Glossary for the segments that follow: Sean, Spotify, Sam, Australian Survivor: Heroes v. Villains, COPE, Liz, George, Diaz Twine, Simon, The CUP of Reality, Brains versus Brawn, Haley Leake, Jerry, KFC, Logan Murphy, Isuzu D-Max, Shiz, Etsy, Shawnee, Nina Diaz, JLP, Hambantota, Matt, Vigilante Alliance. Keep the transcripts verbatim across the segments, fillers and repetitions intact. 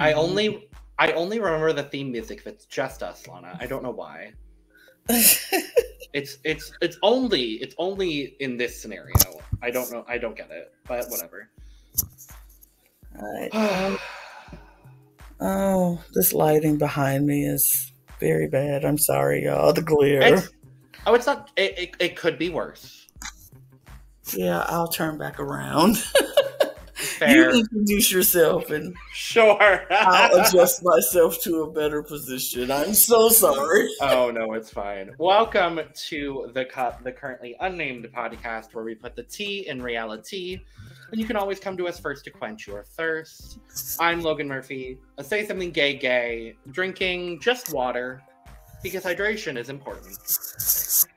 I only I only remember the theme music if it's just us, Lana. I don't know why. it's it's it's only it's only in this scenario. I don't know. I don't get it, but whatever. All right. Oh, this lighting behind me is very bad. I'm sorry, y'all. The glare. It's, oh, it's not. It, it it could be worse. Yeah, I'll turn back around. Fair. You introduce yourself and sure. I'll adjust myself to a better position. I'm so sorry. Oh no, it's fine. Welcome to the cup, the currently unnamed podcast where we put the tea in reality, and you can always come to us first to quench your thirst. I'm Logan Murphy. I say something gay, gay. Drinking just water because hydration is important.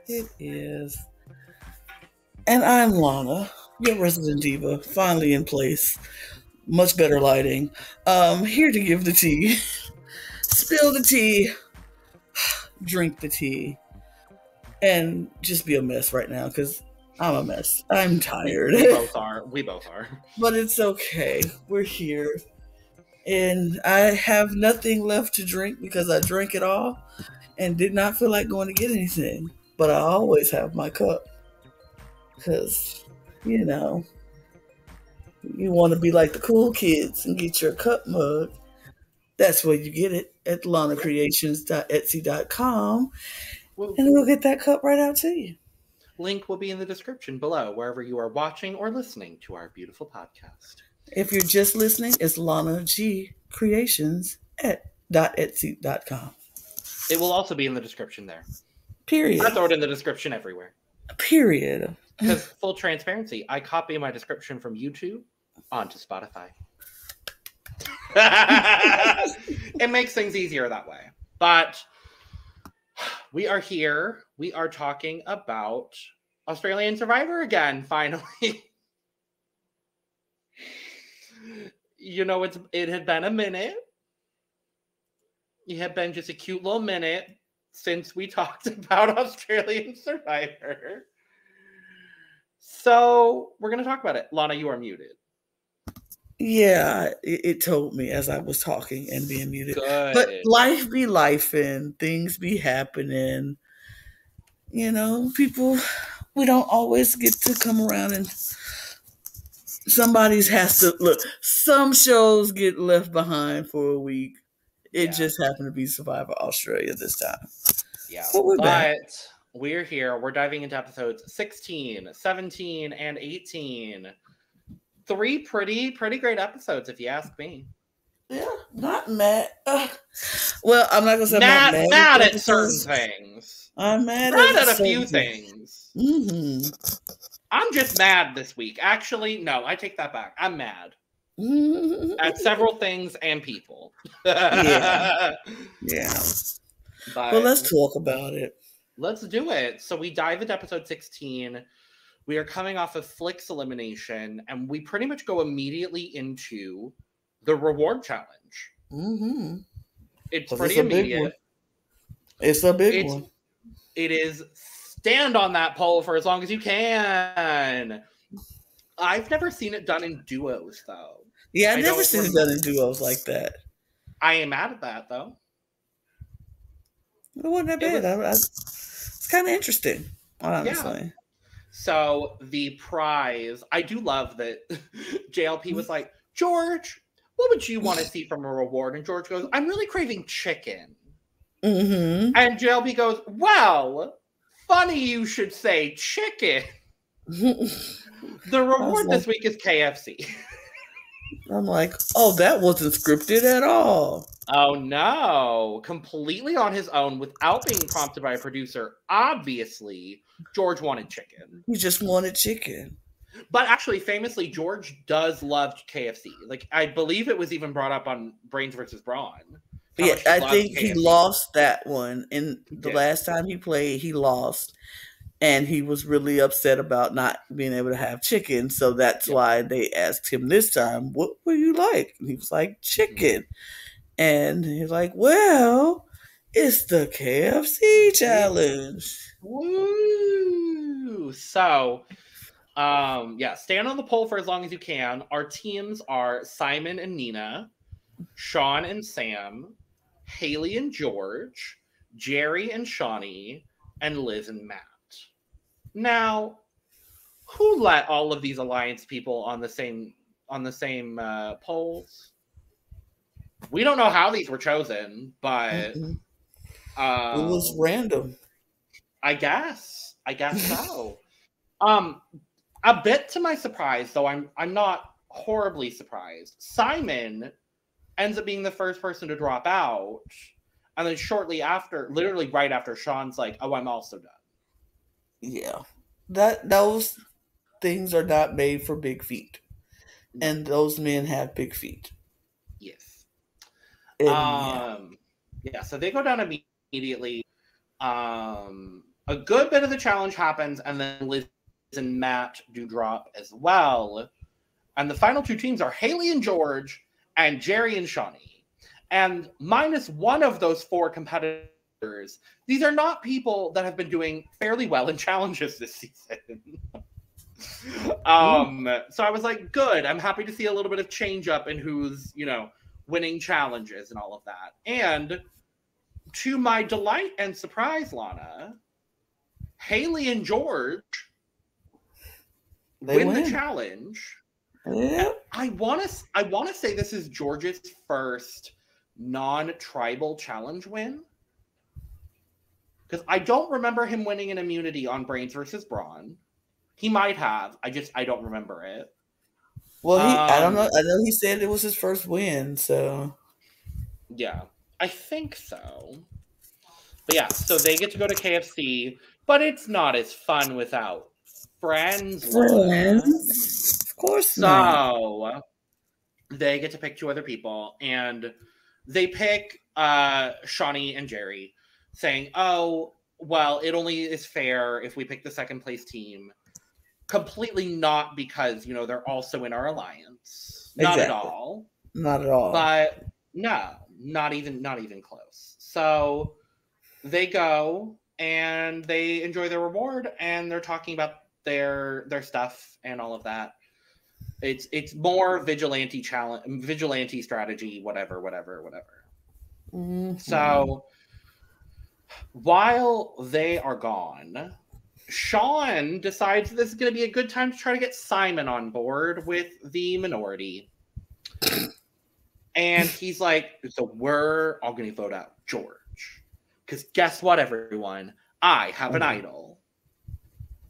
It is. And I'm Lana. Your resident diva, finally in place. Much better lighting. Um, here to give the tea. Spill the tea. Drink the tea. And just be a mess right now, because I'm a mess. I'm tired. We both are. We both are. But it's okay. We're here. And I have nothing left to drink because I drank it all and did not feel like going to get anything. But I always have my cup. Because... you know, you want to be like the cool kids and get your cup mug. That's where you get it at lana creations dot etsy dot com. Well, and we'll get that cup right out to you. Link will be in the description below, wherever you are watching or listening to our beautiful podcast. If you're just listening, it's Lana G Creations at .etsy dot com. It will also be in the description there. Period. I throw it in the description everywhere. Period. Because full transparency, I copy my description from YouTube onto Spotify. It makes things easier that way. But we are here. We are talking about Australian Survivor again, finally. You know, it's it had been a minute. It had been just a cute little minute since we talked about Australian Survivor. So we're going to talk about it. Lana, you are muted. Yeah, it, it told me as I was talking and being muted. Good. But life be lifing, things be happening. You know, people, we don't always get to come around and somebody's has to, look, some shows get left behind for a week. It yeah. just happened to be Survivor Australia this time. Yeah, but we're back. We're here. We're diving into episodes sixteen, seventeen, and eighteen. Three pretty, pretty great episodes, if you ask me. Yeah, not mad. Ugh. Well, I'm not going to say not, I'm not mad, mad at, at certain things. I'm mad right at, at a few things. Mm-hmm. I'm just mad this week. Actually, no, I take that back. I'm mad. Mm-hmm. At several things and people. Yeah. Yeah. But, well, let's talk about it. Let's do it. So we dive into episode sixteen. We are coming off of Flick's elimination, and we pretty much go immediately into the reward challenge. Mm-hmm. It's pretty it's immediate. It's a big it's, one. It is stand on that pole for as long as you can. I've never seen it done in duos, though. Yeah, I've I never seen it done in duos like that. I am mad at that, though. It wasn't that bad. It was, I, I, it's kind of interesting, honestly. Yeah. So the prize, I do love that J L P was like, George, what would you want to see from a reward? And George goes, I'm really craving chicken. Mm-hmm. And J L P goes, well, funny you should say chicken. The reward like, this week is K F C. I'm like, oh, that wasn't scripted at all. Oh, no. Completely on his own without being prompted by a producer. Obviously, George wanted chicken. He just wanted chicken. But actually, famously, George does love K F C. Like, I believe it was even brought up on Brains versus Brawn. Yeah, I think K F C. He lost that one. And the yeah. last time he played, he lost. and he was really upset about not being able to have chicken. So that's why they asked him this time, what were you like? And he was like, chicken. And he's like, well, it's the K F C challenge. Woo! So, um, yeah, stand on the pole for as long as you can. Our teams are Simon and Nina, Sean and Sam, Haley and George, Jerry and Shawnee, and Liz and Matt. Now, who let all of these alliance people on the same on the same uh, polls? We don't know how these were chosen, but mm-hmm. um, it was random. I guess. I guess so. um, a bit to my surprise, though, I'm I'm not horribly surprised. Simon ends up being the first person to drop out, and then shortly after, literally right after, Sean's like, "Oh, I'm also done." Yeah, that those things are not made for big feet, and those men have big feet. Yes. And, um. Yeah. yeah. So they go down immediately. Um. A good bit of the challenge happens, and then Liz and Matt do drop as well. And the final two teams are Haley and George and Jerry and Shawnee. And minus one of those four competitors, these are not people that have been doing fairly well in challenges this season. um, so I was like, good. I'm happy to see a little bit of change up in who's, you know, winning challenges and all of that. And to my delight and surprise, Lana, Haley and George they win, win the challenge. Yeah. I want to I want to say this is George's first non-tribal challenge win, because I don't remember him winning an immunity on Brains versus Brawn. He might have. I just, I don't remember it. Well, he, um, I don't know. I know he said it was his first win, so. Yeah, I think so. But yeah, so they get to go to K F C, but it's not as fun without friends. Friends? Of course not. So they get to pick two other people, and they pick uh, Shawnee and Jerry, saying, oh, well, it only is fair if we pick the second place team. Completely not, because, you know, they're also in our alliance. Not exactly. at all. Not at all. But no, not even, not even close. So they go and they enjoy their reward, and they're talking about their, their stuff and all of that. It's, it's more vigilante challenge, vigilante strategy, whatever, whatever, whatever. Mm-hmm. So while they are gone, Sean decides this is going to be a good time to try to get Simon on board with the minority. And he's like, so we're all going to vote out George. Because guess what, everyone? I have an idol.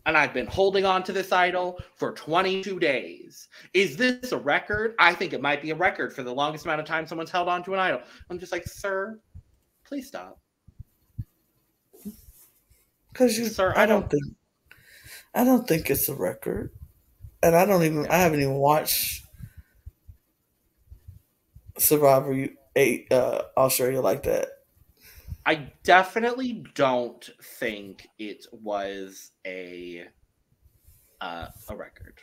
And I've been holding on to this idol for twenty-two days. Is this a record? I think it might be a record for the longest amount of time someone's held on to an idol. I'm just like, sir, please stop. Because you, Sir, I, I don't, don't think, I don't think it's a record, and I don't even, I haven't even watched Survivor eight uh, Australia like that. I definitely don't think it was a uh, a record.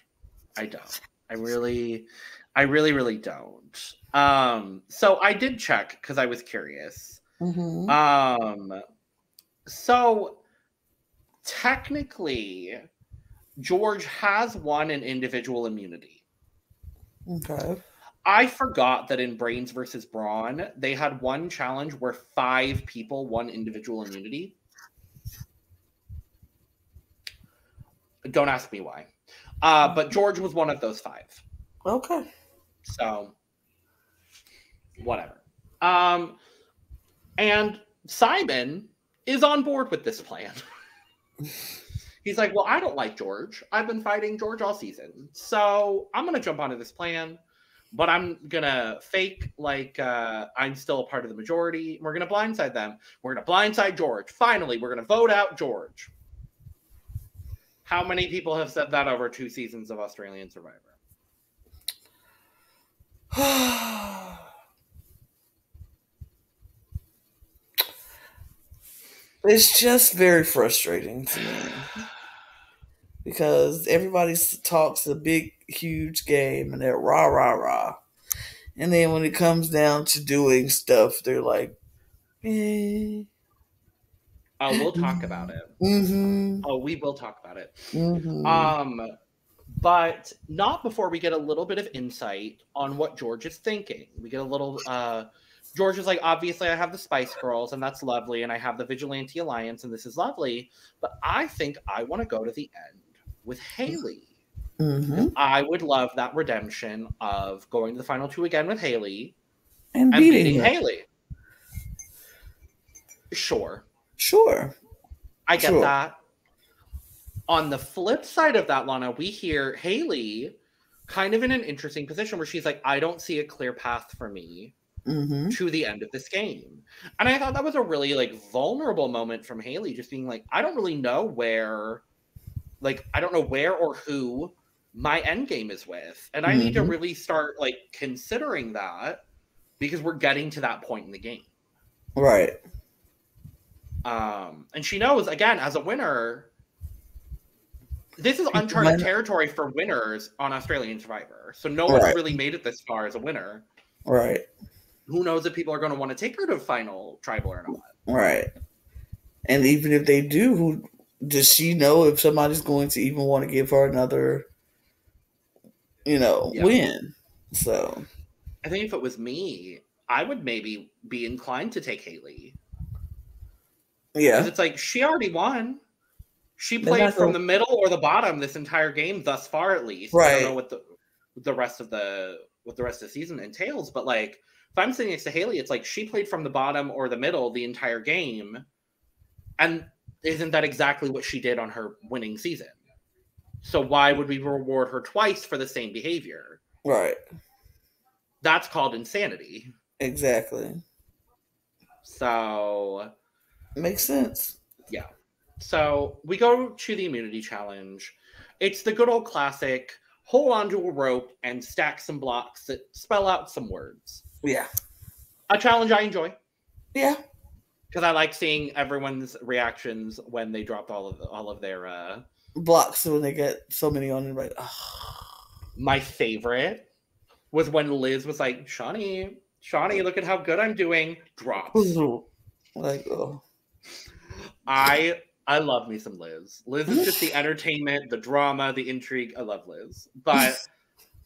I don't. I really, I really, really don't. Um, so I did check because I was curious. Mm-hmm. Um, so. Technically, George has won an individual immunity. Okay. I forgot that in Brains versus Brawn, they had one challenge where five people won individual immunity. Don't ask me why. Uh, but George was one of those five. Okay. So, whatever. Um, and Simon is on board with this plan. He's like, well, I don't like George. I've been fighting George all season. So I'm going to jump onto this plan, but I'm going to fake like uh, I'm still a part of the majority. We're going to blindside them. We're going to blindside George. Finally, we're going to vote out George. How many people have said that over two seasons of Australian Survivor? It's just very frustrating to me. because everybody talks a big, huge game and they're rah, rah, rah. And then when it comes down to doing stuff, they're like, eh. Oh, we'll talk about it. Mm-hmm. Oh, we will talk about it. Mm-hmm. Um, but not before we get a little bit of insight on what George is thinking. We get a little, uh, George is like, obviously I have the Spice Girls and that's lovely. And I have the Vigilante Alliance and this is lovely. But I think I want to go to the end with Haley. Mm-hmm. I would love that redemption of going to the final two again with Haley. And, and beating, beating Haley. Sure. Sure. I get sure. that. On the flip side of that, Lana, we hear Haley kind of in an interesting position where she's like, I don't see a clear path for me mm-hmm. to the end of this game. And I thought that was a really like vulnerable moment from Haley, just being like, I don't really know where, like, I don't know where or who my end game is with. And I mm-hmm. need to really start like considering that because we're getting to that point in the game. Right. Um, and she knows, again, as a winner, this is uncharted territory for winners on Australian Survivor. So no one's right. really made it this far as a winner. Right. Who knows if people are going to want to take her to final tribal or not. Right. And even if they do, who does she know if somebody's going to even want to give her another, you know, yeah. win? So I think if it was me, I would maybe be inclined to take Haley. Yeah. Because it's like, she already won. She played from the middle or the bottom this entire game thus far, at least. Right. I don't know what the the rest of the what the rest of the season entails, but like if I'm sitting next to Haley, it's like she played from the bottom or the middle the entire game, and isn't that exactly what she did on her winning season? So why would we reward her twice for the same behavior? Right. That's called insanity. Exactly. So makes sense. Yeah. So we go to the immunity challenge. It's the good old classic, hold onto a rope and stack some blocks that spell out some words. Yeah. A challenge I enjoy. Yeah. Because I like seeing everyone's reactions when they drop all of all of their uh, blocks when they get so many on and right. My favorite was when Liz was like, Shawnee, Shawnee, look at how good I'm doing. Drops. Like, oh. I... I love me some Liz. Liz is just the entertainment, the drama, the intrigue. I love Liz. But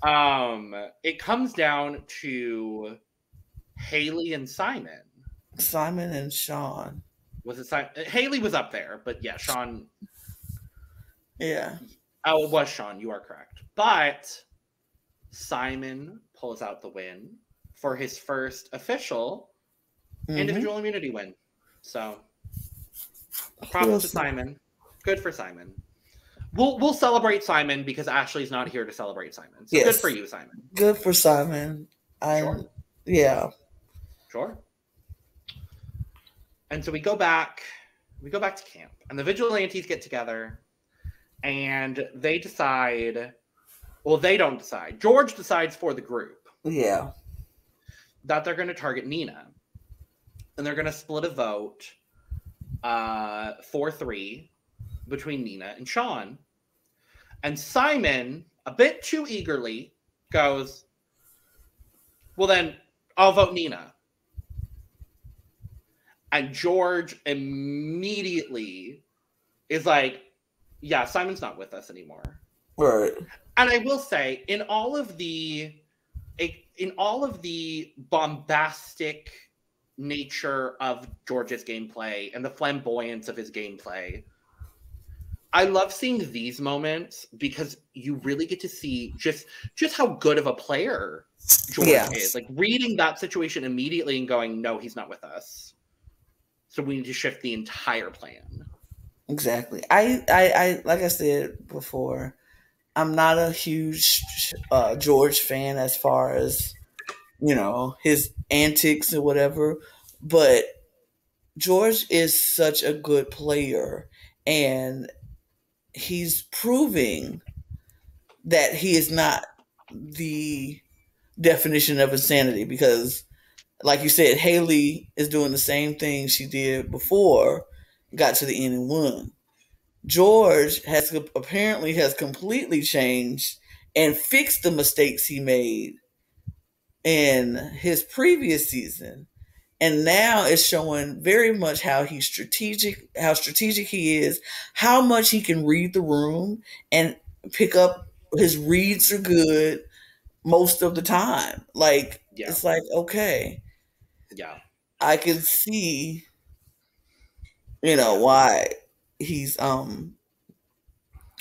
um, it comes down to Haley and Simon. Simon and Sean. Was it Simon? Haley was up there, but yeah, Sean. Yeah. Oh, it was Sean. You are correct. But Simon pulls out the win for his first official mm-hmm. individual immunity win. So... props to Simon. Good for Simon. We'll we'll celebrate Simon because Ashley's not here to celebrate Simon. So yes. Good for you, Simon. Good for Simon. I sure. yeah. Sure. And so we go back we go back to camp and the vigilantes get together and they decide well they don't decide. George decides for the group. Yeah. That they're gonna target Nina. And they're gonna split a vote. Uh, four three between Nina and Sean. And Simon, a bit too eagerly, goes, well then, I'll vote Nina. And George immediately is like, yeah, Simon's not with us anymore. Right. And I will say, in all of the, in all of the bombastic nature of George's gameplay and the flamboyance of his gameplay, I love seeing these moments because you really get to see just just how good of a player George yes. is. Like reading that situation immediately and going, no, he's not with us. So we need to shift the entire plan. Exactly. I, I, I like I said before, I'm not a huge uh, George fan as far as you know, his antics and whatever. But George is such a good player and he's proving that he is not the definition of insanity because, like you said, Haley is doing the same thing she did before, got to the end and won. George has apparently has completely changed and fixed the mistakes he made in his previous season. And now it's showing very much how he's strategic, how strategic he is, how much he can read the room and pick up. His reads are good most of the time. Like, yeah. It's like, okay. Yeah. I can see, you know, why he's, um,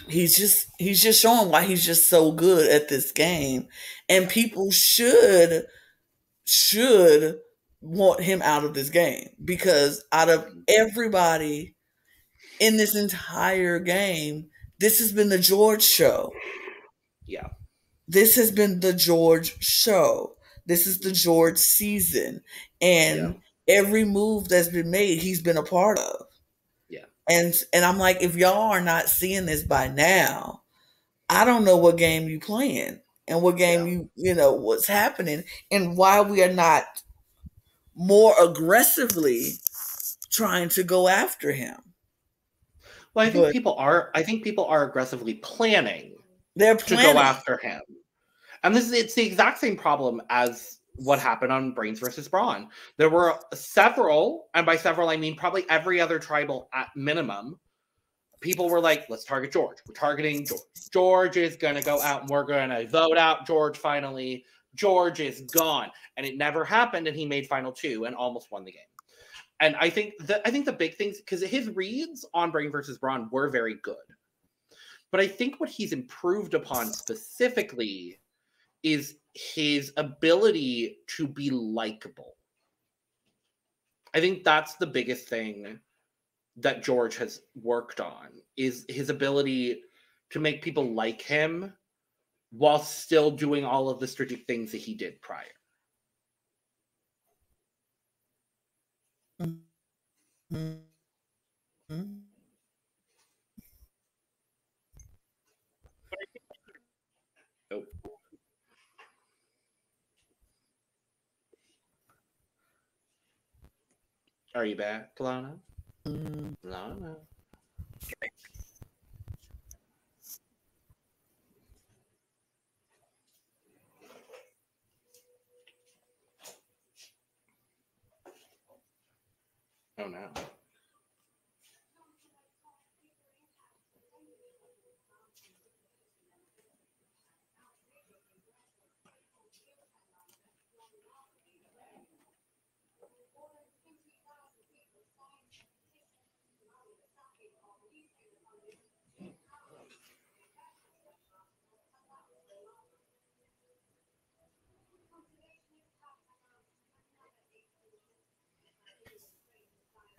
he's just, he's just showing why he's just so good at this game. And people should, should want him out of this game, because out of everybody in this entire game, this has been the George show. Yeah. This has been the George show. This is the George season. And yeah. every move that's been made, he's been a part of. Yeah. And and I'm like, if y'all are not seeing this by now, I don't know what game you playing and what game yeah. you, you know, what's happening and why we are not more aggressively trying to go after him. Well, I think but, people are I think people are aggressively planning. They're planning. To go after him. And this is, it's the exact same problem as what happened on Brains versus Brawn. There were several, and by several I mean probably every other tribal at minimum, people were like, let's target George. We're targeting George. George is going to go out and we're going to vote out George finally. George is gone. And it never happened, and he made final two and almost won the game. And I think, the, I think the big things, because his reads on Brain versus Brawn were very good. But I think what he's improved upon specifically is his ability to be likable. I think that's the biggest thing that George has worked on, is his ability to make people like him while still doing all of the strategic things that he did prior. Mm-hmm. Are you back, Lana? Mm. Lana. Okay. Oh, no.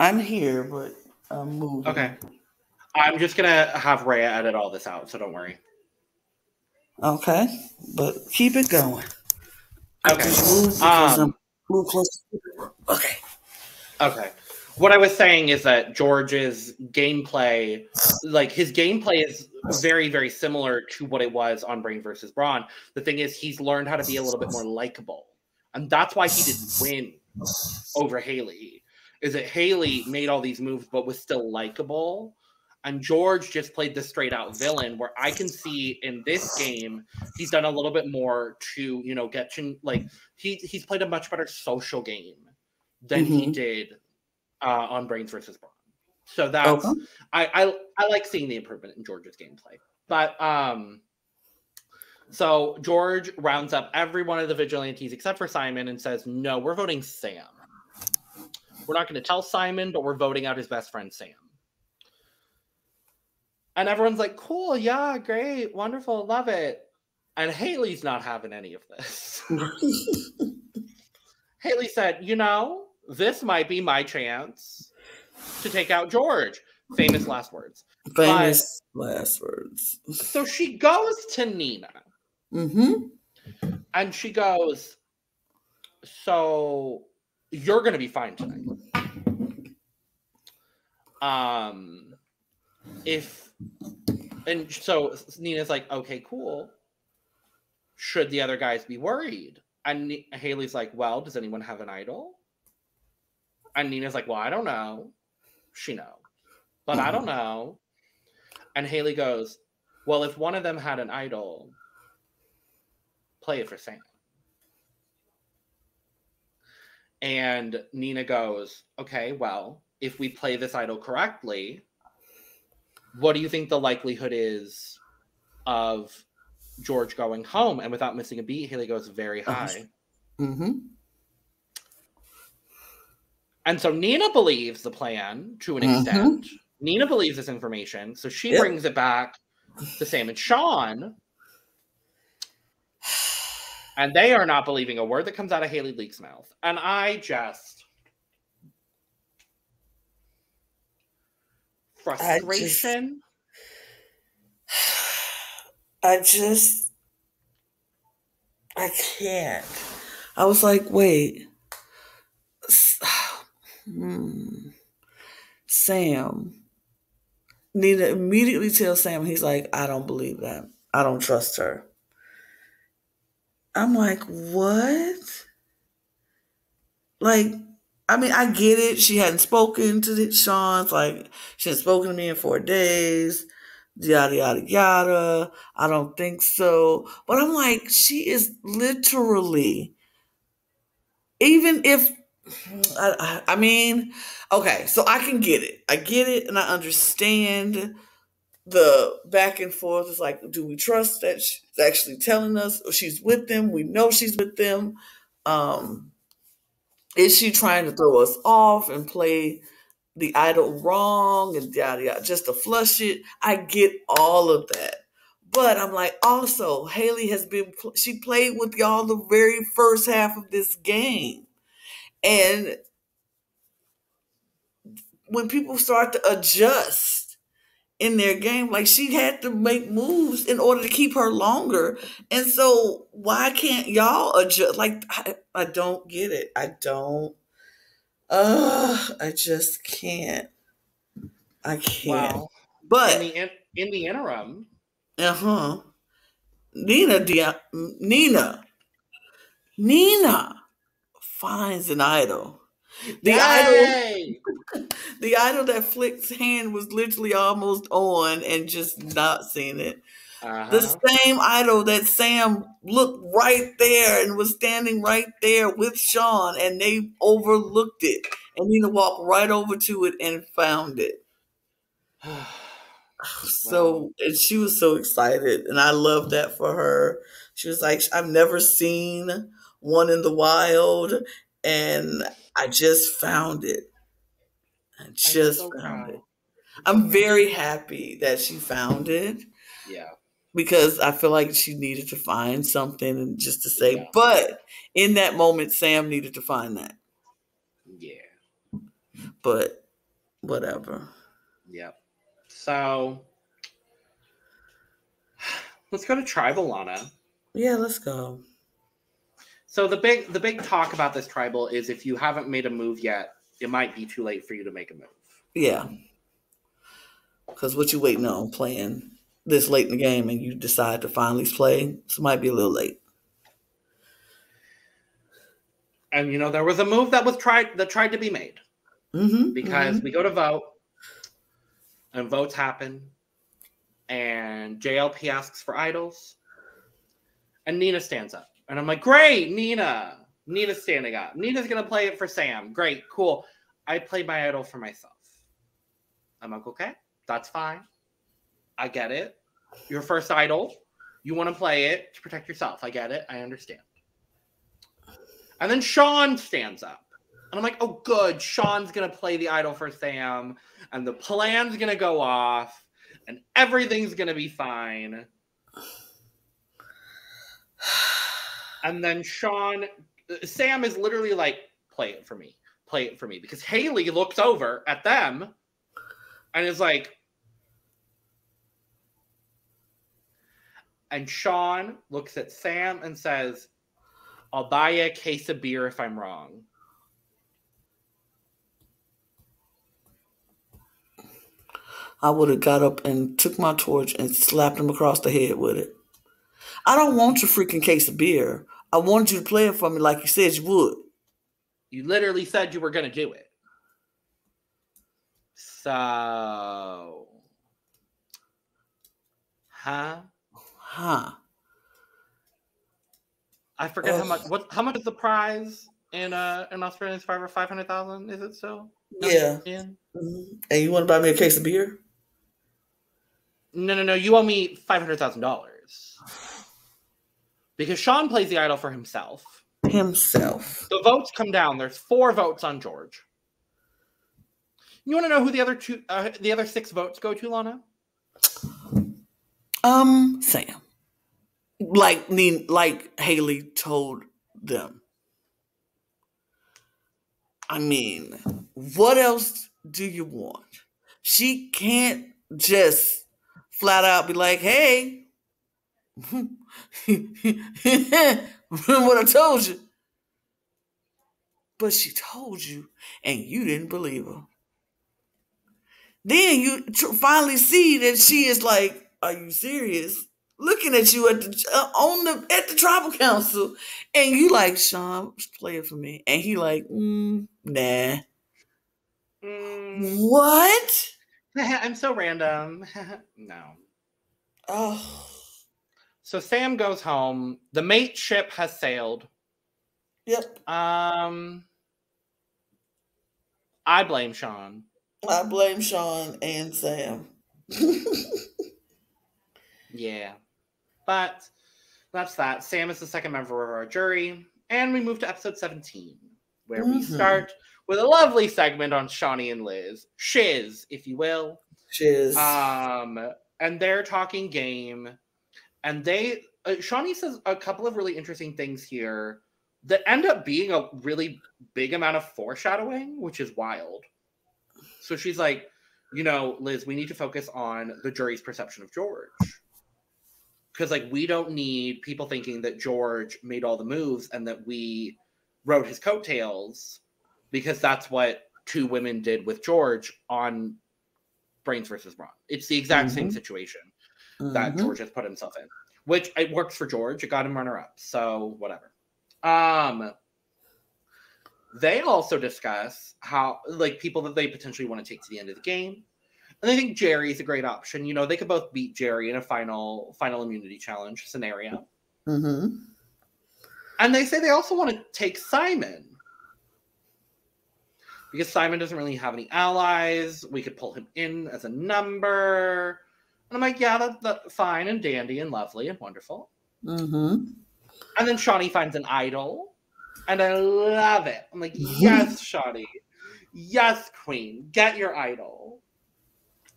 I'm here, but I'm moving. Okay. I'm just going to have Raya edit all this out, so don't worry. Okay. But keep it going. Okay. Move um, move closer to the room. Okay. Okay. What I was saying is that George's gameplay, like his gameplay is very, very similar to what it was on Brain versus Brawn. The thing is, he's learned how to be a little bit more likable. And that's why he didn't win over Haley. Is that Haley made all these moves but was still likable, and George just played the straight-out villain, where I can see in this game he's done a little bit more to, you know, get to, like, he, he's played a much better social game than mm-hmm. he did uh, on Brains versus Brawn. So that's, okay. I, I, I like seeing the improvement in George's gameplay. But, um, so George rounds up every one of the vigilantes except for Simon and says, no, we're voting Sam. We're not going to tell Simon, but we're voting out his best friend, Sam. And everyone's like, cool, yeah, great, wonderful, love it. And Haley's not having any of this. Haley said, you know, this might be my chance to take out George. Famous last words. Famous but, last words. So she goes to Nina. Mm-hmm. And she goes, so... you're going to be fine tonight. Um, if, and so Nina's like, okay, cool. Should the other guys be worried? And Haley's like, well, does anyone have an idol? And Nina's like, well, I don't know. She knows, but I don't know. And Haley goes, well, if one of them had an idol, play it for Sam. And Nina goes, okay, well, if we play this idol correctly, what do you think the likelihood is of George going home? And without missing a beat, Haley goes, very high. Mm-hmm. And so Nina believes the plan to an extent. Mm-hmm. Nina believes this information, so she yep. brings it back to Sam and Sean. And they are not believing a word that comes out of Haley Leake's mouth. And I just... Frustration. I just... I just... I can't. I was like, wait. Hmm. Sam. Nina immediately tells Sam, he's like, I don't believe that. I don't trust her. I'm like, what? Like, I mean, I get it. She hadn't spoken to Sean's, like, she hadn't spoken to me in four days, yada, yada, yada. I don't think so. But I'm like, she is literally, even if, I, I mean, okay, so I can get it. I get it, and I understand the back and forth. It's like, do we trust that she's actually telling us, or she's with them? We know she's with them. Um, is she trying to throw us off and play the idol wrong and yada yada just to flush it? I get all of that, but I'm like, also Haley has been she played with y'all the very first half of this game. And when people start to adjust in their game, like she had to make moves in order to keep her longer. And so why can't y'all adjust? Like, I, I don't get it. I don't. Uh, I just can't. I can't. Wow. But in the, in, in the interim. Uh-huh. Nina, Dia, Nina, Nina. finds an idol. The Yay! idol the idol that Flick's hand was literally almost on and just not seeing it. Uh-huh. The same idol that Sam looked right there and was standing right there with Sean, and they overlooked it. And Nina walked right over to it and found it. So wow. And she was so excited, and I love that for her. She was like, I've never seen one in the wild, and I just found it. I just so found proud. it. I'm very happy that she found it. Yeah. Because I feel like she needed to find something and just to say, yeah. But in that moment, Sam needed to find that. Yeah. But whatever. Yeah. So let's go to tribal, Lana. Yeah, let's go. So the big the big talk about this tribal is, if you haven't made a move yet, it might be too late for you to make a move. Yeah. Because what you waiting on, playing this late in the game, and you decide to finally play, so it might be a little late. And, you know, there was a move that was tried that tried to be made. Mm-hmm, because mm-hmm. we go to vote, and votes happen, and J L P asks for idols, and Nina stands up. And I'm like, great, Nina. Nina's standing up. Nina's going to play it for Sam. Great, cool. I play my idol for myself. I'm like, okay, that's fine. I get it. Your first idol, you want to play it to protect yourself. I get it. I understand. And then Sean stands up. And I'm like, oh, good. Sean's going to play the idol for Sam. And the plan's going to go off. And everything's going to be fine. And then Sean, Sam is literally like, play it for me, play it for me. Because Haley looks over at them and is like, and Sean looks at Sam and says, I'll buy you a case of beer if I'm wrong. I would have got up and took my torch and slapped him across the head with it. I don't want your freaking case of beer. I wanted you to play it for me like you said you would. You literally said you were going to do it. So Huh? Huh. I forget oh. how much. What? How much is the prize in uh in Australian Survivor? Five hundred thousand? Is it so? Yeah. Mm-hmm. And you want to buy me a case of beer? No, no, no. You owe me five hundred thousand dollars because Sean plays the idol for himself. Himself. The votes come down. There's four votes on George. You want to know who the other two, uh, the other six votes go to, Lana? Um, Sam. Like, like Haley told them. I mean, what else do you want? She can't just flat out be like, hey, what I told you. But she told you, and you didn't believe her. Then you finally see that she is like, are you serious? Looking at you at the uh, on the at the tribal council, and you like, Sean, play it for me, and he like, mm, nah, mm. What? I'm so random. No. Oh. So Sam goes home. The mate ship has sailed. Yep. Um. I blame Sean. I blame Sean and Sam. Yeah. But that's that. Sam is the second member of our jury. And we move to episode seventeen, where mm-hmm. we start with a lovely segment on Shawnee and Liz. Shiz, if you will. Shiz. Um, and they're talking game. And they, uh, Shawnee says a couple of really interesting things here that end up being a really big amount of foreshadowing, which is wild. So she's like, you know, Liz, we need to focus on the jury's perception of George. Because, like, we don't need people thinking that George made all the moves and that we rode his coattails, because that's what two women did with George on Brains versus Brawn. It's the exact mm-hmm. same situation mm-hmm. that George has put himself in, which it works for George. It got him runner-up, so whatever. Um, they also discuss how, like, people that they potentially want to take to the end of the game. And I think Jerry's a great option. You know, they could both beat Jerry in a final final immunity challenge scenario. Mm-hmm. And they say they also want to take Simon. Because Simon doesn't really have any allies. We could pull him in as a number. And I'm like, yeah, that's that, fine and dandy and lovely and wonderful. Mm-hmm. And then Shawnee finds an idol. And I love it. I'm like, yes, Shawnee. Yes, queen. Get your idol.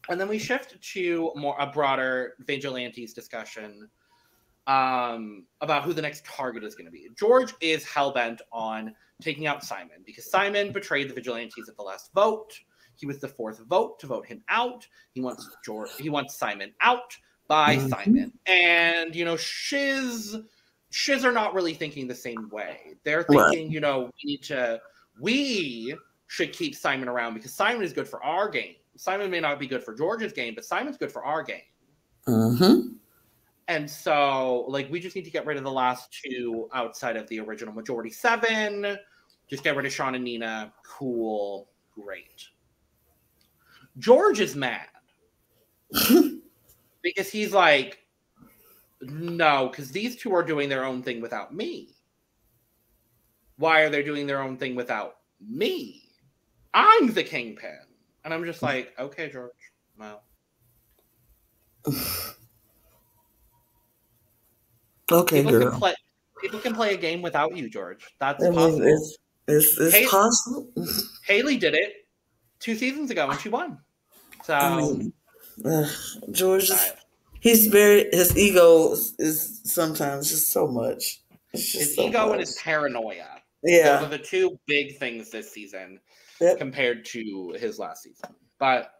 And then we shift to more a broader vigilantes discussion um, about who the next target is going to be. George is hellbent on taking out Simon because Simon betrayed the vigilantes at the last vote. He was the fourth vote to vote him out. He wants George. He wants Simon out by mm-hmm. Simon. And you know, Shiz, Shiz are not really thinking the same way. They're thinking, what? you know, we need to, we should keep Simon around because Simon is good for our game. Simon may not be good for George's game, but Simon's good for our game. Mm-hmm. And so, like, we just need to get rid of the last two outside of the original majority seven. Just get rid of Sean and Nina. Cool. Great. George is mad. Because he's like, no, because these two are doing their own thing without me. Why are they doing their own thing without me? I'm the kingpin. And I'm just like, okay, George. Wow. Okay, people girl. Can play, people can play a game without you, George. That's I mean, possible. It's, it's, it's Haley, possible. Haley did it two seasons ago, and she won. So I mean, uh, George, is, he's very his ego is sometimes just so much. Just his so ego much. and his paranoia. Yeah, those are the two big things this season. Yep. Compared to his last season. But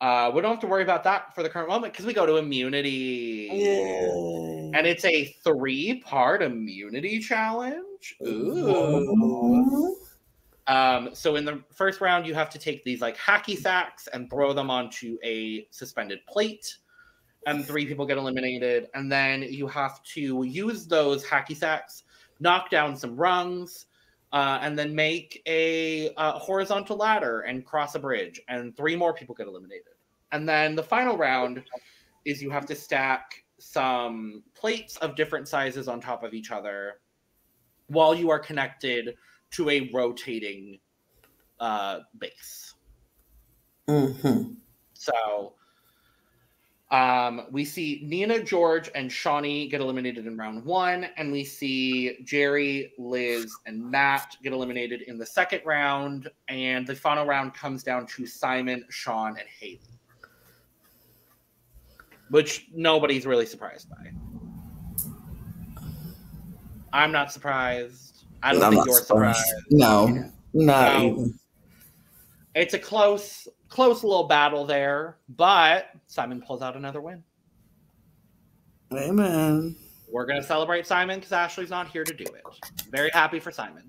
uh, we don't have to worry about that for the current moment because we go to immunity. Yay. And it's a three-part immunity challenge. Ooh. Um, so in the first round, you have to take these like hacky sacks and throw them onto a suspended plate. And three people get eliminated. And then you have to use those hacky sacks, knock down some rungs, Uh, and then make a uh, horizontal ladder and cross a bridge, and three more people get eliminated. And then the final round is you have to stack some plates of different sizes on top of each other while you are connected to a rotating uh, base. Mm-hmm. So um, we see Nina, George, and Shawnee get eliminated in round one, and we see Jerry, Liz, and Matt get eliminated in the second round, and the final round comes down to Simon, Sean, and Haley. Which nobody's really surprised by. I'm not surprised. I don't no, think you're surprised. surprised. No, yeah. not so, even. It's a close, close little battle there, but Simon pulls out another win. Amen. We're gonna celebrate Simon because Ashley's not here to do it. Very happy for Simon.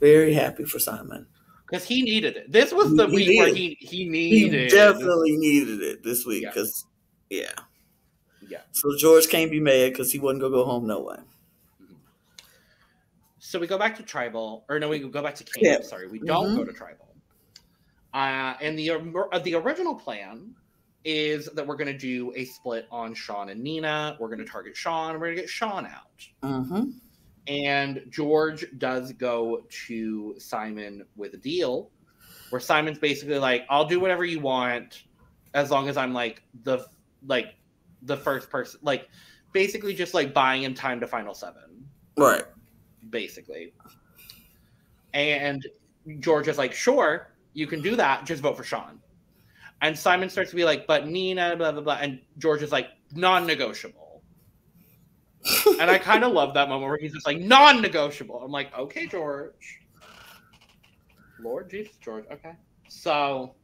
Very happy for Simon. Because he needed it. This was the he week did. where he he needed. He definitely needed it this week because yeah. yeah. Yeah. So George can't be mad because he wasn't gonna go home no way. So we go back to tribal, or no, we go back to camp. Yeah. Sorry, we don't mm-hmm. go to tribal. Uh, and the uh, the original plan is that we're going to do a split on Sean and Nina. We're going to target Sean. We're going to get Sean out. Mm-hmm. And George does go to Simon with a deal where Simon's basically like, I'll do whatever you want as long as I'm like the like the first person. Like basically just like buying him time to Final Seven. Right. Basically. And George is like, sure, you can do that, just vote for Sean. And Simon starts to be like, but Nina, blah, blah, blah. And George is like, non-negotiable. And I kind of love that moment where he's just like, non-negotiable. I'm like, okay, George. Lord Jesus, George. Okay. So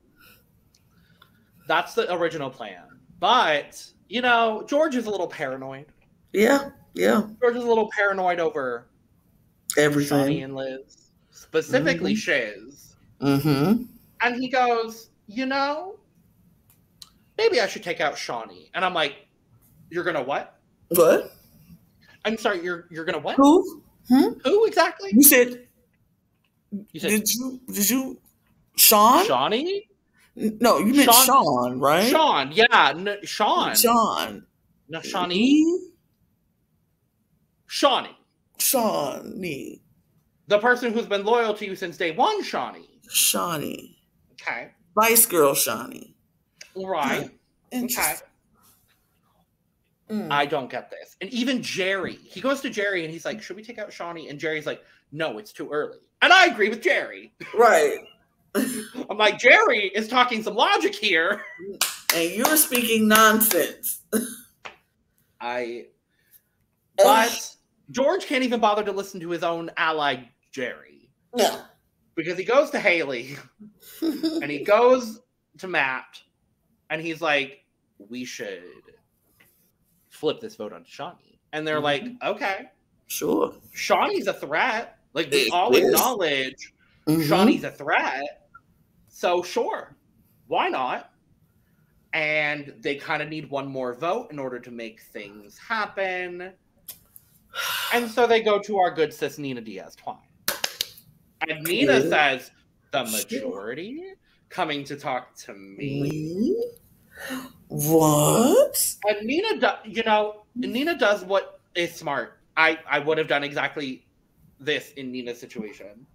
that's the original plan. But, you know, George is a little paranoid. Yeah, yeah. George is a little paranoid over everything. Shawnee and Liz, specifically mm-hmm. Shiz. Mm-hmm. And he goes, you know, maybe I should take out Shawnee. And I'm like, you're gonna what? What? I'm sorry, you're you're gonna what? Who? Hmm? Who exactly? You said. You said. Did you? Did you? Sean? Shawnee? No, you meant Sean, Sean right? Sean, yeah, no, Sean. Sean. No, Shawnee. Shawnee. Shawnee. The person who's been loyal to you since day one, Shawnee. Shawnee. Okay. Spice Girl Shawnee. Right. Okay. Mm. I don't get this. And even Jerry. He goes to Jerry and he's like, should we take out Shawnee? And Jerry's like, no, it's too early. And I agree with Jerry. Right. I'm like, Jerry is talking some logic here. And you're speaking nonsense. I... But... George can't even bother to listen to his own ally, Jerry. No. Because he goes to Haley, and he goes to Matt, and he's like, we should flip this vote on Shawnee. And they're mm-hmm. like, okay. Sure. Shawnee's a threat. Like, we it all is. acknowledge mm-hmm. Shawnee's a threat. So, sure. Why not? And they kind of need one more vote in order to make things happen. And so they go to our good sis, Nina Diaz Twine. And Nina yeah. says, the majority coming to talk to me. What? And Nina, do, you know, Nina does what is smart. I, I would have done exactly this in Nina's situation.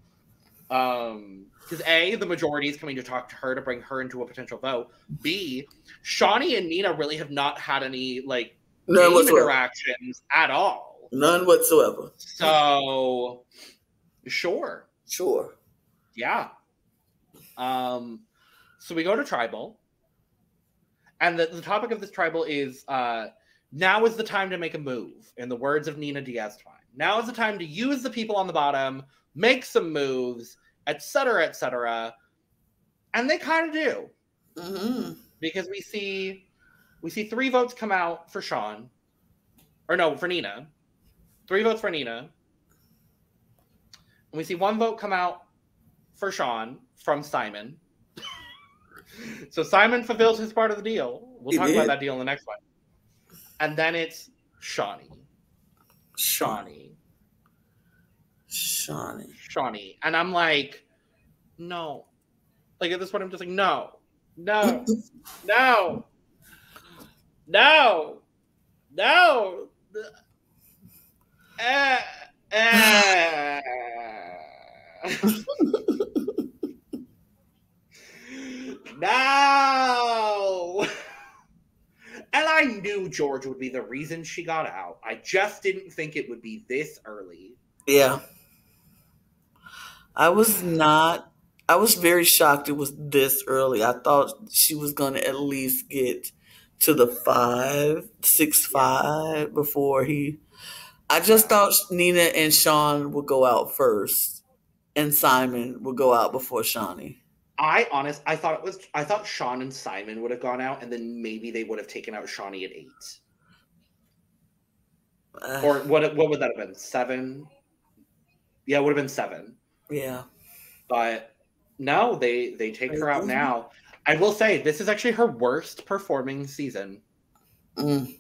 Um, because A, the majority is coming to talk to her to bring her into a potential vote. B, Shawnee and Nina really have not had any, like, no, interactions at all. None whatsoever. So, sure. Sure. Yeah. Um, so we go to tribal. And the, the topic of this tribal is, uh, now is the time to make a move, in the words of Nina Diaz Twine. Now is the time to use the people on the bottom, make some moves, et cetera, et cetera. And they kind of do. Mm-hmm. Because we see... We see three votes come out for Sean. Or no, for Nina. Three votes for Nina. And we see one vote come out for Sean from Simon. So Simon fulfills his part of the deal. We'll he talk did. about that deal in the next one. And then it's Shawnee. Shawnee. Shawnee. Shawnee. And I'm like, no. Like at this point, I'm just like, no. No. No. No, No. Uh, uh. No. And I knew George would be the reason she got out. I just didn't think it would be this early. Yeah. I was not, I was very shocked it was this early. I thought she was going to at least get to the five, six, five before he, I just thought Nina and Sean would go out first and Simon would go out before Shawnee. I honest, I thought it was. I thought Sean and Simon would have gone out, and then maybe they would have taken out Shawnee at eight, uh, or what? What would that have been? Seven. Yeah, it would have been seven. Yeah, but no, they they take her out now. I will say this is actually her worst performing season. Mm.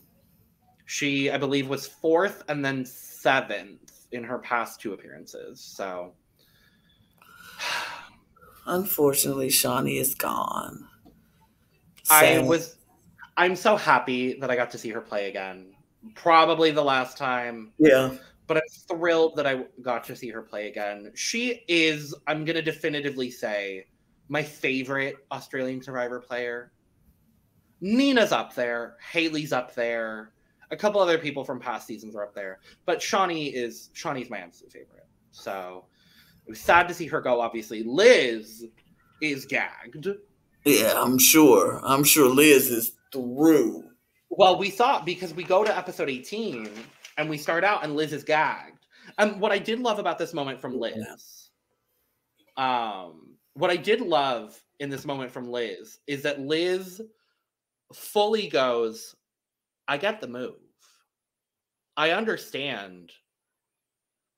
She, I believe, was fourth and then seventh in her past two appearances. So. Unfortunately, Shawnee is gone. Sad. I was, I'm so happy that I got to see her play again. Probably the last time. Yeah. But I'm thrilled that I got to see her play again. She is, I'm going to definitively say, my favorite Australian Survivor player. Nina's up there. Haley's up there. A couple other people from past seasons are up there. But Shawnee is, Shawnee's my absolute favorite. So... it was sad to see her go, obviously. Liz is gagged. Yeah, I'm sure. I'm sure Liz is through. Well, we saw it because we go to episode eighteen, and we start out, and Liz is gagged. And what I did love about this moment from Liz, um, what I did love in this moment from Liz is that Liz fully goes, I get the move. I understand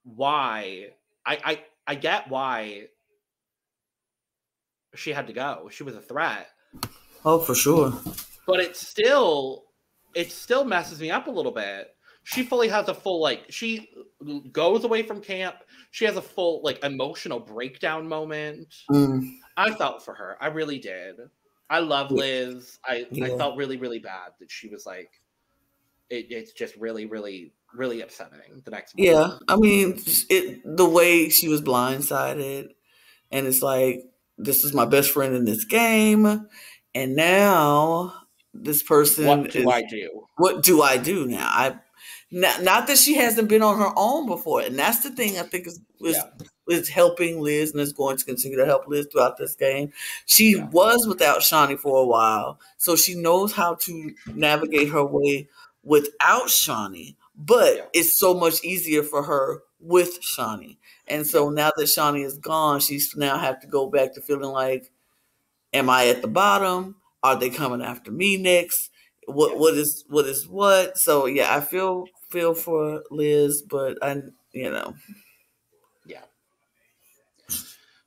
why... I, I, I get why she had to go. She was a threat. Oh, for sure. But it still, it still messes me up a little bit. She fully has a full, like, she goes away from camp. She has a full, like, emotional breakdown moment. Mm. I felt for her. I really did. I love Liz. I, yeah. I felt really, really bad that she was, like, it, it's just really, really... really upsetting the next morning. Yeah, I mean, it the way she was blindsided, and it's like, this is my best friend in this game, and now this person. What do is, I do? What do I do now? I not, not that she hasn't been on her own before, and that's the thing I think is is, yeah. is helping Liz, and is going to continue to help Liz throughout this game. She yeah. was without Shawnee for a while, so she knows how to navigate her way without Shawnee. But yeah. it's so much easier for her with Shawnee. And so now that Shawnee is gone, she's now have to go back to feeling like, am I at the bottom? Are they coming after me next? What yeah. what is what is what? So yeah, I feel feel for Liz, but I you know. Yeah.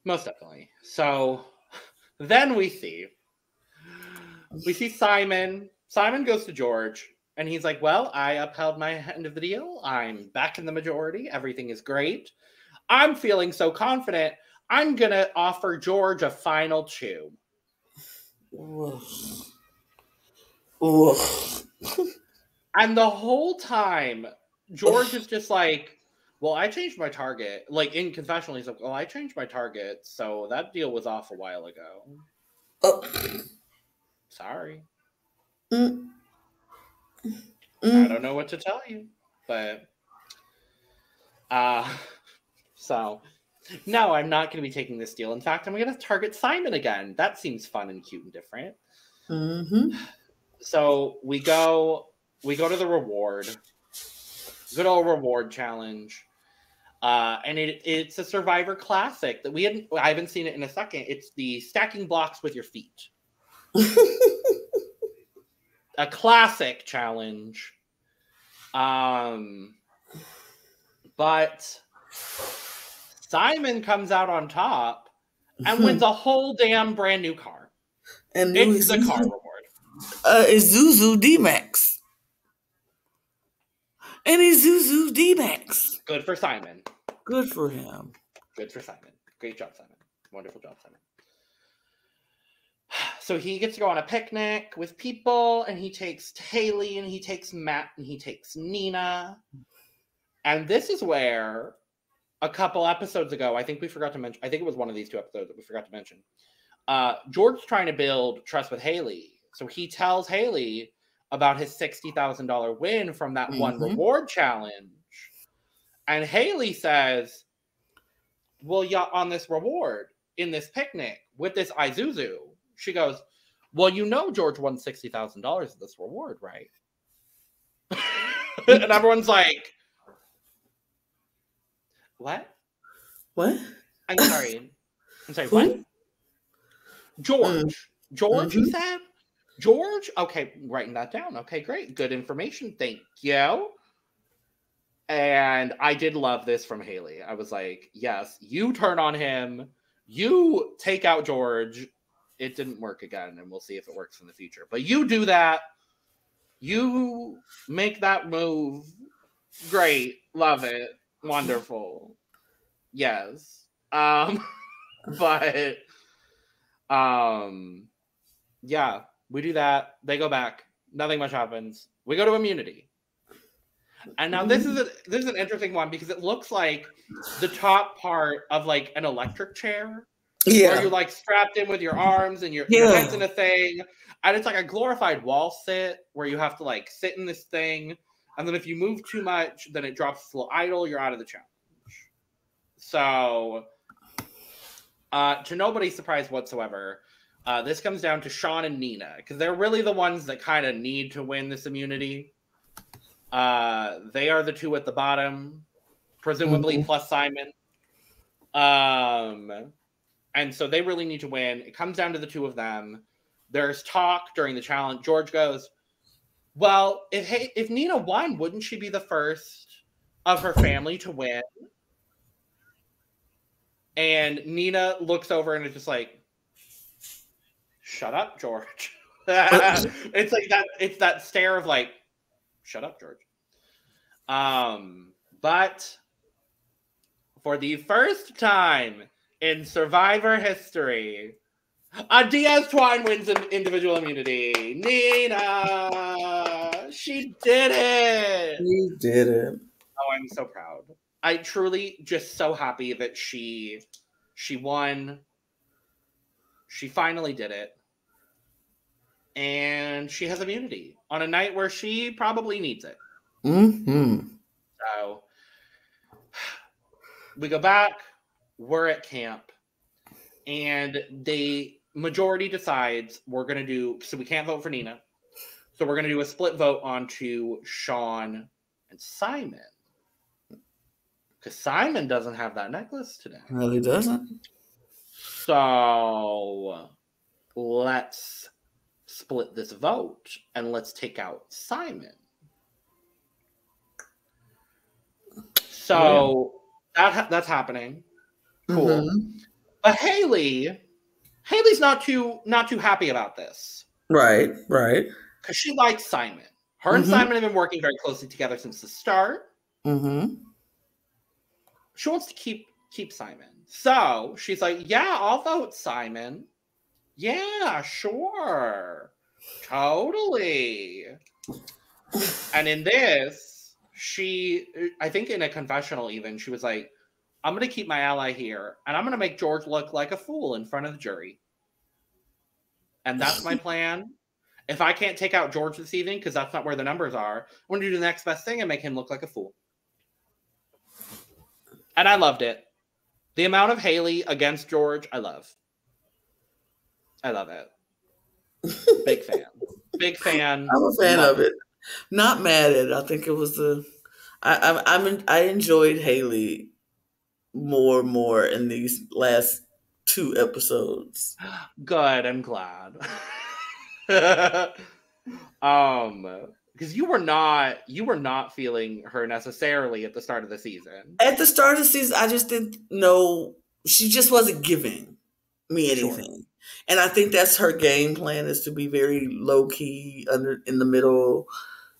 Most definitely. So then we see we see Simon. Simon goes to George. And he's like, well, I upheld my end of the deal. I'm back in the majority. Everything is great. I'm feeling so confident. I'm going to offer George a final chew. Ooh. Ooh. And the whole time, George is just like, well, I changed my target. Like, in confessional, he's like, well, I changed my target. So that deal was off a while ago. Oh. Sorry. Mm. I don't know what to tell you, but uh so no, I'm not going to be taking this deal. In fact, I'm going to target Simon again. That seems fun and cute and different. Mm-hmm. So we go, we go to the reward, good old reward challenge, uh, and it it's a Survivor classic that we hadn't. I haven't seen it in a second. It's the stacking blocks with your feet. A classic challenge. Um, but Simon comes out on top and wins a whole damn brand new car. And it's the car reward. Uh, Isuzu D-Max. And Isuzu D-Max. Good for Simon. Good for him. Good for Simon. Great job, Simon. Wonderful job, Simon. So he gets to go on a picnic with people, and he takes Haley, and he takes Matt, and he takes Nina. And this is where a couple episodes ago, I think we forgot to mention, I think it was one of these two episodes that we forgot to mention, uh, George's trying to build trust with Haley. So he tells Haley about his sixty thousand dollars win from that mm-hmm. one reward challenge. And Haley says, well, yeah, on this reward, in this picnic, with this Isuzu, she goes, well, you know George won sixty thousand dollars at this reward, right? And everyone's like, what? What? I'm sorry. I'm sorry, what? George. George, mm-hmm. you said? George? Okay, writing that down. Okay, great. Good information. Thank you. And I did love this from Haley. I was like, yes, you turn on him. You take out George. It didn't work again, and we'll see if it works in the future. But you do that. You make that move. Great. Love it. Wonderful. Yes. Um, but, um, yeah, we do that. They go back. Nothing much happens. We go to immunity. And now this is a, this is an interesting one because it looks like the top part of, like, an electric chair. Yeah. Where you're, like, strapped in with your arms and your, yeah. your head's in a thing. And it's like a glorified wall sit where you have to, like, sit in this thing. And then if you move too much, then it drops to idle. You're out of the challenge. So, uh, to nobody's surprise whatsoever, uh, this comes down to Sean and Nina. Because they're really the ones that kind of need to win this immunity. Uh, they are the two at the bottom. Presumably mm-hmm. plus Simon. Um... And so they really need to win. It comes down to the two of them. There's talk during the challenge. George goes, well, if hey, if Nina won, wouldn't she be the first of her family to win? And Nina looks over and is just like, shut up, George. It's like that, it's that stare of like, shut up, George. Um, but for the first time in Survivor history, a Diaz Twine wins an individual immunity. Nina! She did it! She did it. Oh, I'm so proud. I truly just so happy that she, she won. She finally did it. And she has immunity on a night where she probably needs it. Mm-hmm. So, we go back. We're at camp, and the majority decides we're going to do, so we can't vote for Nina, so we're going to do a split vote onto Sean and Simon, because Simon doesn't have that necklace today. No, he doesn't. So let's split this vote, and let's take out Simon. So yeah. that that's happening. Cool. Mm-hmm. But Haley, Haley's not too not too happy about this. Right, right. Because she likes Simon. Her mm-hmm. and Simon have been working very closely together since the start. Mm-hmm. She wants to keep keep Simon. So she's like, yeah, I'll vote Simon. Yeah, sure. Totally. And in this, she, I think in a confessional even, she was like, I'm going to keep my ally here, and I'm going to make George look like a fool in front of the jury. And that's my plan. If I can't take out George this evening, because that's not where the numbers are, I'm going to do the next best thing and make him look like a fool. And I loved it. The amount of Haley against George, I love. I love it. Big fan. Big fan. I'm a fan love of it. it. Not mad at it. I think it was a... I, I, I'm, I enjoyed Haley more and more in these last two episodes. Good, I'm glad. um, because you were not you were not feeling her necessarily at the start of the season. At the start of the season, I just didn't know, she just wasn't giving me anything. Sure. And I think that's her game plan, is to be very low key, under in the middle.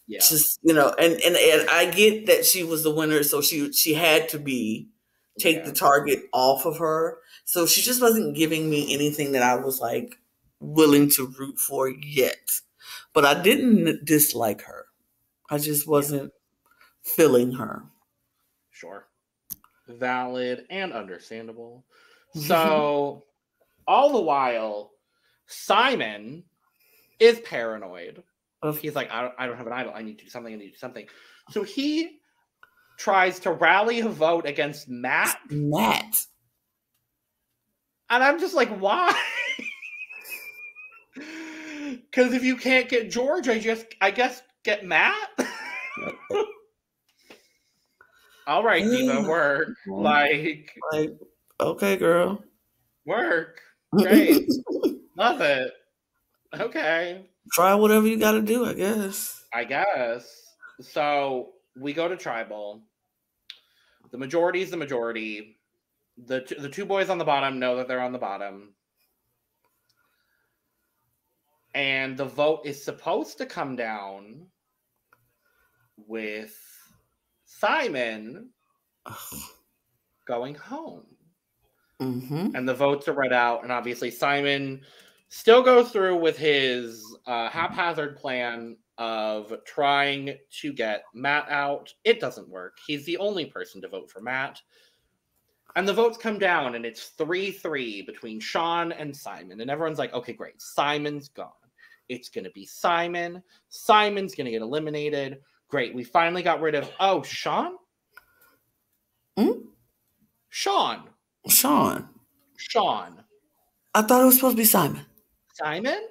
Yeah. Just, you know, and, and and I get that she was the winner, so she she had to be take yeah. the target off of her. So she just wasn't giving me anything that I was like, willing to root for yet. But I didn't dislike her. I just wasn't yeah. feeling her. Sure. Valid and understandable. So all the while, Simon is paranoid. He's like, I don't, I don't have an idol. I need to do something. I need to do something. So he tries to rally a vote against Matt. Matt. And I'm just like, why? Because if you can't get George, I just, I guess, get Matt. All right, Diva, work. Like, like, okay, girl, work. Great, love it. Okay, try whatever you got to do. I guess. I guess. So we go to tribal. The majority is the majority. The the two boys on the bottom know that they're on the bottom. And the vote is supposed to come down with Simon going home. Mm-hmm. And the votes are read out. And obviously Simon still goes through with his uh, haphazard plan of trying to get Matt out. It doesn't work. He's the only person to vote for Matt. And the votes come down, and it's three three between Sean and Simon. And everyone's like, okay, great. Simon's gone. It's going to be Simon. Simon's going to get eliminated. Great. We finally got rid of, oh, Sean? Mm? Sean. Sean. Sean. I thought it was supposed to be Simon. Simon?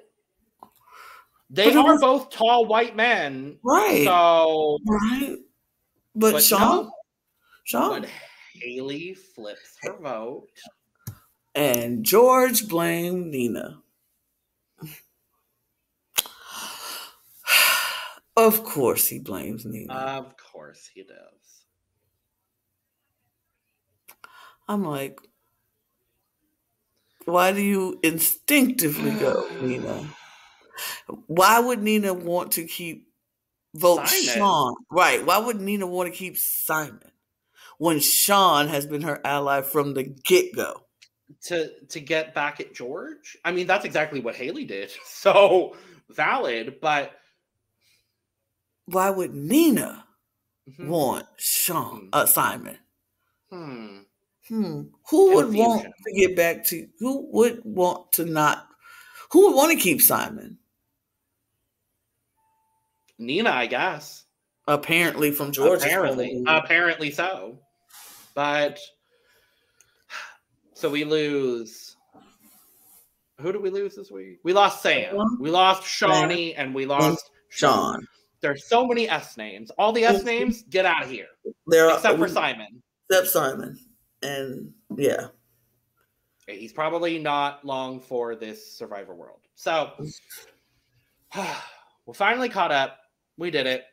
They are was... both tall white men. Right. So. Right. But, but Sean? No. Sean? But Haley flips her vote. And George blamed Nina. Of course he blames Nina. Of course he does. I'm like, why do you instinctively go, Nina? Why would Nina want to keep vote Simon? Sean? Right. Why would Nina want to keep Simon? When Sean has been her ally from the get-go. To to get back at George? I mean, that's exactly what Haley did. So, valid, but... Why would Nina mm-hmm. want Sean, uh, Simon? Hmm. Hmm. Who would Confusion. want to get back to... Who would want to not... Who would want to keep Simon? Nina, I guess. Apparently from George. Apparently. Apparently so. But, so we lose. Who did we lose this week? We lost Sam. We lost Shawnee, and we lost Sean. There's so many S names. All the S names, get out of here. There are, except for Simon. Except Simon. And, yeah. He's probably not long for this Survivor world. So, we're finally caught up. We did it.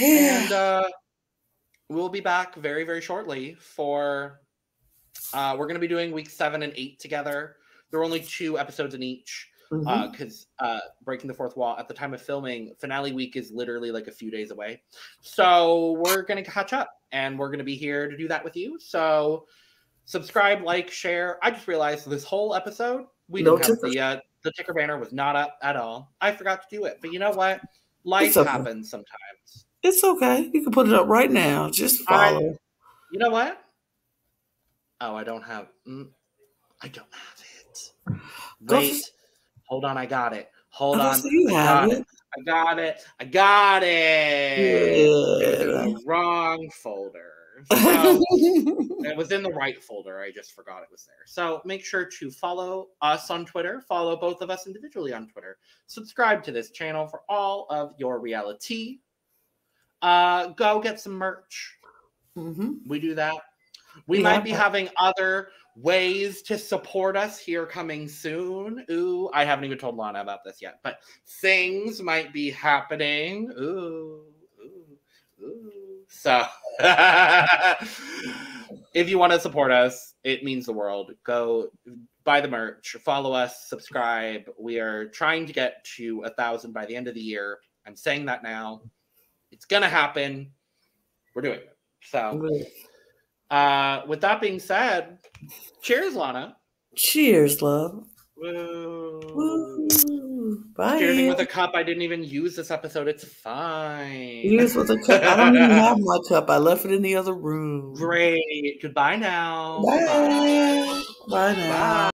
And uh, we'll be back very, very shortly for, uh, we're going to be doing week seven and eight together. There are only two episodes in each because mm-hmm. uh, uh, breaking the fourth wall at the time of filming, finale week is literally like a few days away. So we're going to catch up and we're going to be here to do that with you. So subscribe, like, share. I just realized this whole episode, we no didn't have the, uh, the ticker banner was not up at all. I forgot to do it, but you know what? Life okay. happens sometimes. It's okay. You can put it up right now. Just follow. I, you know what? Oh, I don't have. Mm, I don't have it. Wait. For, Hold on. I got it. Hold I on. You I, have got it. It. I got it. I got it. Yeah. It was wrong folder. So, it was in the right folder. I just forgot it was there. So make sure to follow us on Twitter. Follow both of us individually on Twitter. Subscribe to this channel for all of your reality. Uh, go get some merch. Mm-hmm. We do that. We yeah. might be having other ways to support us here coming soon. Ooh, I haven't even told Lana about this yet, but things might be happening. Ooh, ooh, ooh. So if you want to support us, it means the world. Go buy the merch, follow us, subscribe. We are trying to get to a thousand by the end of the year. I'm saying that now. It's going to happen. We're doing it. So uh, with that being said, cheers, Lana. Cheers, love. Woo. Woo. Bye. Jeremy with a cup. I didn't even use this episode. It's fine. Use with a cup. I don't even have my cup. I left it in the other room. Great. Goodbye now. Bye. Bye, Bye now. Bye.